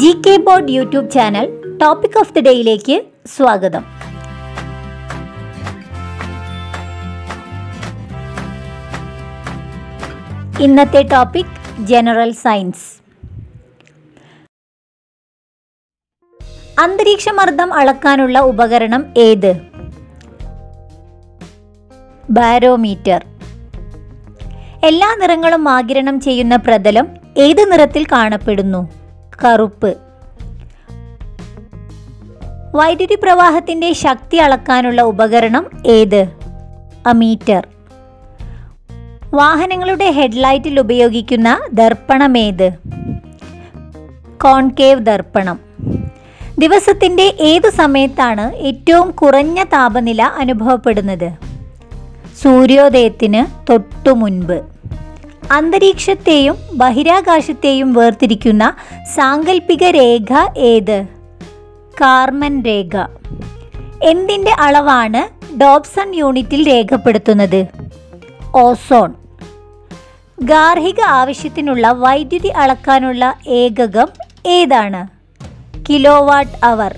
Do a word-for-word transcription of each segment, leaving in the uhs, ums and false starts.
G K board YouTube channel topic of the ഡേയിലേക്ക് സ്വാഗതം. ഇന്നത്തെ ടോപ്പിക് ജനറൽ സയൻസ്. അന്തരീക്ഷമർദ്ദം അളക്കാനുള്ള ഉപകരണം ഏത്? ബാരോമീറ്റർ. എല്ലാ നിറങ്ങളും ആഗിരണം ചെയ്യുന്ന പ്രതലം ഏത് നിറത്തിൽ കാണപ്പെടുന്നു? കറുപ്പ്. വൈദ്യുതി പ്രവാഹത്തിന്റെ ശക്തി അളക്കാനുള്ള ഉപകരണം ഏത്? അമീറ്റർ. വാഹനങ്ങളുടെ ഹെഡ്ലൈറ്റിൽ ഉപയോഗിക്കുന്ന ദർപ്പണം ഏത്? കോൺകേവ് ദർപ്പണം. ദിവസത്തിന്റെ ഏതു സമയത്താണ് ഏറ്റവും കുറഞ്ഞ താപനില അനുഭവപ്പെടുന്നത്? സൂര്യോദയത്തിന് തൊട്ടു മുൻപ്. അന്തരീക്ഷത്തെയും ബഹിരാകാശത്തെയും വേർതിരിക്കുന്ന സാങ്കല്പിക രേഖ ഏത്? കാർമൻ രേഖ. എന്തിൻ്റെ അളവാണ് ഡോബ്സൺ യൂണിറ്റിൽ രേഖപ്പെടുത്തുന്നത്? ഓസോൺ. ഗാർഹിക ആവശ്യത്തിനുള്ള വൈദ്യുതി അളക്കാനുള്ള ഏകകം ഏതാണ്? Kilowatt hour.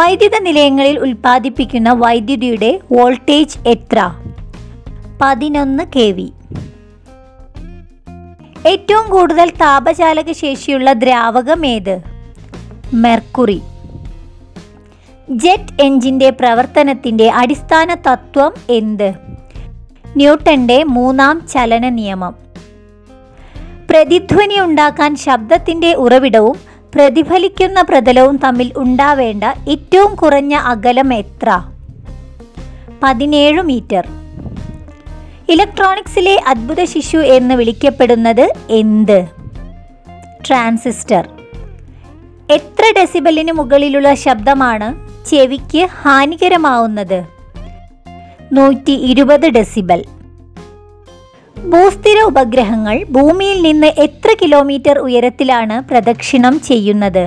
വൈദ്യുത നിലയങ്ങളിൽ ഉൽപ്പാദിപ്പിക്കുന്ന വൈദ്യുതിയുടെ വോൾട്ടേജ് എത്ര? പതിനൊന്ന് കെ വി. ഏറ്റവും കൂടുതൽ താപചാലക ശേഷിയുള്ള ദ്രാവകം ഏത്? മെർക്കുറി. ജെറ്റ് എഞ്ചിൻ്റെ പ്രവർത്തനത്തിൻ്റെ അടിസ്ഥാന തത്വം എന്ത്? ന്യൂട്ടന്റെ മൂന്നാം ചലന നിയമം. പ്രതിധ്വനി ഉണ്ടാക്കാൻ ശബ്ദത്തിൻ്റെ ഉറവിടവും പ്രതിഫലിക്കുന്ന പ്രതലവും തമ്മിൽ ഉണ്ടാവേണ്ട ഏറ്റവും കുറഞ്ഞ അകലം എത്ര? പതിനേഴ് മീറ്റർ. ഇലക്ട്രോണിക്സിലെ അത്ഭുത ശിശു എന്ന് വിളിക്കപ്പെടുന്നത് എന്ത്? ട്രാൻസിസ്റ്റർ. എത്ര ഡെസിബലിന് മുകളിലുള്ള ശബ്ദമാണ് ചെവിക്ക് ഹാനികരമാവുന്നത്? നൂറ്റി ഇരുപത് ഡെസിബൽ. ഭൂസ്ഥിര ഉപഗ്രഹങ്ങൾ ഭൂമിയിൽ നിന്ന് എത്ര കിലോമീറ്റർ ഉയരത്തിലാണ് പ്രദക്ഷിണം ചെയ്യുന്നത്?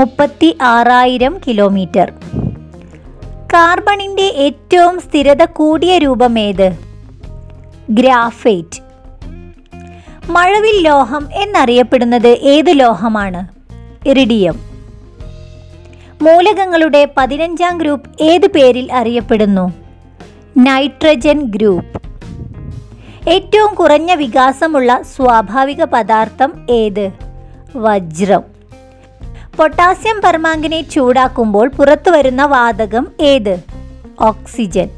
മുപ്പത്തി ആറായിരം കിലോമീറ്റർ. കാർബണിൻ്റെ ഏറ്റവും സ്ഥിരത കൂടിയ രൂപമേത്? ഗ്രാഫേറ്റ്. മഴവിൽ ലോഹം എന്നറിയപ്പെടുന്നത് ഏത് ലോഹമാണ്? ഇറിഡിയം. മൂലകങ്ങളുടെ പതിനഞ്ചാം ഗ്രൂപ്പ് ഏത് പേരിൽ അറിയപ്പെടുന്നു? Nitrogen group. ഏറ്റവും കുറഞ്ഞ വികാസമുള്ള സ്വാഭാവിക പദാർത്ഥം ഏത്? വജ്രം. പൊട്ടാസ്യം പെർമാംഗനേറ്റ് ചൂടാക്കുമ്പോൾ പുറത്തു വരുന്ന വാതകം ഏത്? ഓക്സിജൻ.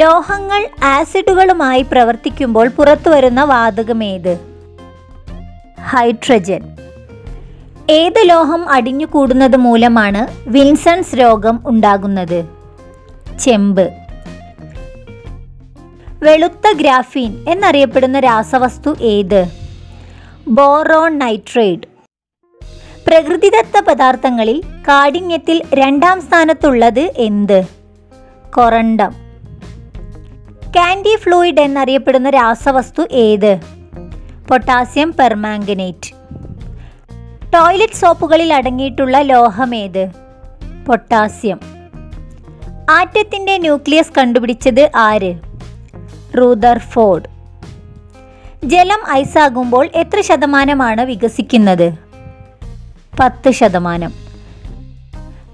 ലോഹങ്ങൾ ആസിഡുകളുമായി പ്രവർത്തിക്കുമ്പോൾ പുറത്തു വരുന്ന വാതകം ഏത്? ഹൈഡ്രജൻ. ഏത് ലോഹം അടിഞ്ഞുകൂടുന്നത് മൂലമാണ് വിൽസൺസ് രോഗം ഉണ്ടാകുന്നത്? ചെമ്പ്. വെളുത്ത ഗ്രാഫീൻ എന്നറിയപ്പെടുന്ന രാസവസ്തു ഏത്? Boron nitrate. പ്രകൃതിദത്ത പദാർത്ഥങ്ങളിൽ കാഠിന്യത്തിൽ രണ്ടാം സ്ഥാനത്തുള്ളത് എന്ത്? കൊറണ്ടം. കാൻഡി ഫ്ലൂയിഡ് എന്നറിയപ്പെടുന്ന രാസവസ്തു ഏത്? Potassium permanganate. ടോയ്ലറ്റ് സോപ്പുകളിൽ അടങ്ങിയിട്ടുള്ള ലോഹമേത്? പൊട്ടാസ്യം. ആറ്റത്തിന്റെ ന്യൂക്ലിയസ് കണ്ടുപിടിച്ചത് ആര്? റൂദർഫോർഡ്. ജലം ഐസാകുമ്പോൾ എത്ര ശതമാനമാണ് വികസിക്കുന്നത്? പത്ത് ശതമാനം.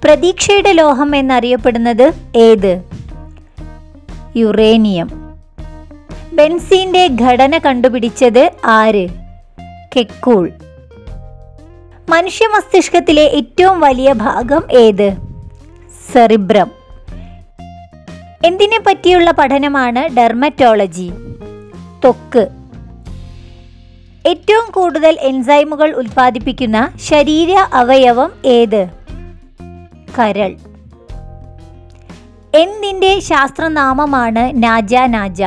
പ്രതീക്ഷയുടെ ലോഹം എന്നറിയപ്പെടുന്നത് ഏത്? യുറേനിയം. ബെൻസീൻ്റെ ഘടന കണ്ടുപിടിച്ചത് ആര്? കെക്കൂൾ. മനുഷ്യ മസ്തിഷ്കത്തിലെ ഏറ്റവും വലിയ ഭാഗം ഏത്? സെറിബ്രം. എന്തിനെ പറ്റിയുള്ള പഠനമാണ് ഡെർമറ്റോളജി? ത്വക്ക്. ഏറ്റവും കൂടുതൽ എൻസൈമുകൾ ഉൽപ്പാദിപ്പിക്കുന്ന ശരീര അവയവം ഏത്? കരൾ. എന്തിൻ്റെ ശാസ്ത്രനാമമാണ് നാജ നാജ?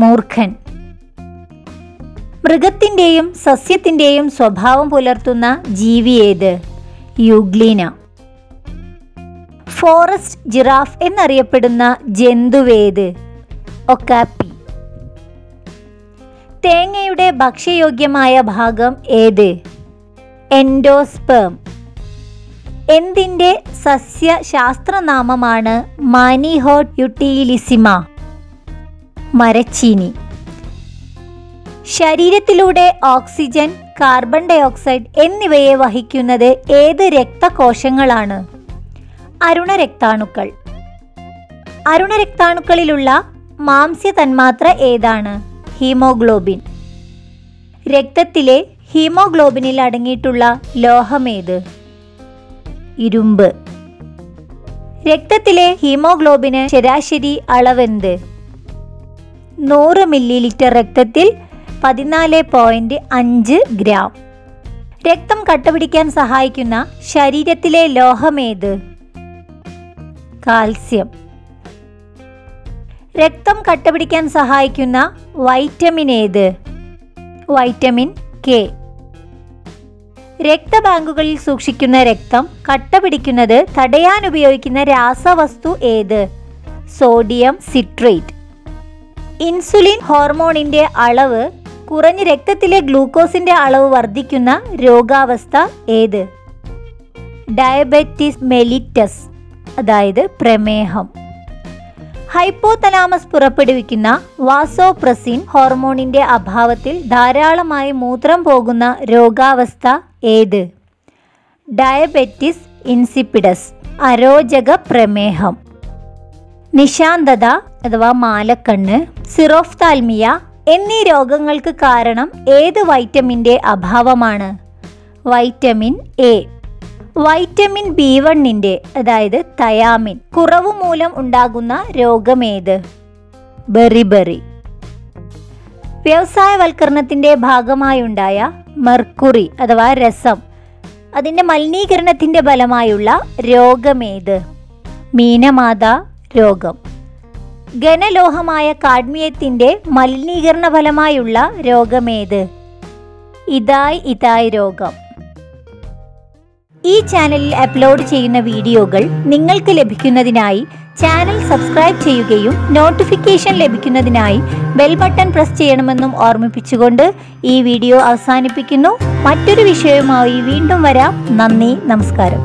മൂർഖൻ. മൃഗത്തിൻ്റെയും സസ്യത്തിൻ്റെയും സ്വഭാവം പുലർത്തുന്ന ജീവി ഏത്? യൂഗ്ലീന. ഫോറസ്റ്റ് ജിറാഫ് എന്നറിയപ്പെടുന്ന ജന്തുവേത്? ഒക്കാപ്പി. തേങ്ങയുടെ ഭക്ഷ്യയോഗ്യമായ ഭാഗം ഏത്? എൻഡോസ്പേം. എന്തിൻ്റെ സസ്യശാസ്ത്രനാമമാണ് മാനിഹോട്ട് യൂട്ടിലിസിമ? മരച്ചീനി. ശരീരത്തിലൂടെ ഓക്സിജൻ കാർബൺ ഡയോക്സൈഡ് എന്നിവയെ വഹിക്കുന്നത് ഏത് രക്തകോശങ്ങളാണ്? അരുണരക്താണുക്കൾ. അരുണരക്താണുക്കളിലുള്ള മാംസ്യ തന്മാത്ര ഏതാണ്? ഹീമോഗ്ലോബിൻ. രക്തത്തിലെ ഹീമോഗ്ലോബിനിൽ അടങ്ങിയിട്ടുള്ള ലോഹമേത്? ഇരുമ്പ്. രക്തത്തിലെ ഹീമോഗ്ലോബിന് ശരാശരി അളവെന്ത്? നൂറ് മില്ലി ലിറ്റർ രക്തത്തിൽ പതിനാല് പോയിന്റ് അഞ്ച് ഗ്രാം. രക്തം കട്ടപിടിക്കാൻ സഹായിക്കുന്ന ശരീരത്തിലെ ലോഹമേത്? കാൽസ്യം. രക്തം കട്ടപിടിക്കാൻ സഹായിക്കുന്ന വൈറ്റമിൻ ഏത്? Vitamin K. രക്തബാങ്കുകളിൽ സൂക്ഷിക്കുന്ന രക്തം കട്ടപിടിക്കുന്നത് തടയാൻ ഉപയോഗിക്കുന്ന രാസവസ്തു ഏത്? Sodium citrate. ഇൻസുലിൻ ഹോർമോണിന്റെ അളവ് കുറഞ്ഞ് രക്തത്തിലെ ഗ്ലൂക്കോസിന്റെ അളവ് വർദ്ധിക്കുന്ന രോഗാവസ്ഥ ഏത്? ഡയബറ്റിസ് മെലിറ്റസ്, അതായത് പ്രമേഹം. ഹൈപ്പോതലാമസ് പുറപ്പെടുവിക്കുന്ന വാസോപ്രസിൻ ഹോർമോണിന്റെ അഭാവത്തിൽ ധാരാളമായി മൂത്രം പോകുന്ന രോഗാവസ്ഥ ഏത്? ഡയബറ്റിസ് ഇൻസിപ്പിഡസ്, അരോചക പ്രമേഹം. നിശാന്തത അഥവാ മാലക്കണ്ണ്, സിറോഫ്താൽമിയ എന്നീ രോഗങ്ങൾക്ക് കാരണം ഏത് വൈറ്റമിൻ്റെ അഭാവമാണ്? Vitamin A. വൈറ്റമിൻ ബി വണ്ണിൻ്റെ അതായത് തയാമിൻ കുറവ് മൂലം ഉണ്ടാകുന്ന രോഗമേത്? ബെറിബെറി. വ്യവസായവൽക്കരണത്തിൻ്റെ ഭാഗമായുണ്ടായ മെർക്കുറി അഥവാ രസം അതിൻ്റെ മലിനീകരണത്തിൻ്റെ ഫലമായുള്ള രോഗമേത്? മീനമാത രോഗം. ഘനലോഹമായ കാഡ്മിയത്തിൻ്റെ മലിനീകരണ ഫലമായുള്ള രോഗമേത്? ഇതായ് ഇതായ് രോഗം. ഈ ചാനലിൽ അപ്ലോഡ് ചെയ്യുന്ന വീഡിയോകൾ നിങ്ങൾക്ക് ലഭിക്കുന്നതിനായി ചാനൽ സബ്സ്ക്രൈബ് ചെയ്യുകയും നോട്ടിഫിക്കേഷൻ ലഭിക്കുന്നതിനായി ബെൽ ബട്ടൺ പ്രസ് ചെയ്യണമെന്നും ഓർമ്മിപ്പിച്ചുകൊണ്ട് ഈ വീഡിയോ അവസാനിപ്പിക്കുന്നു. മറ്റൊരു വിഷയവുമായി വീണ്ടും വരാം. നന്ദി, നമസ്കാരം.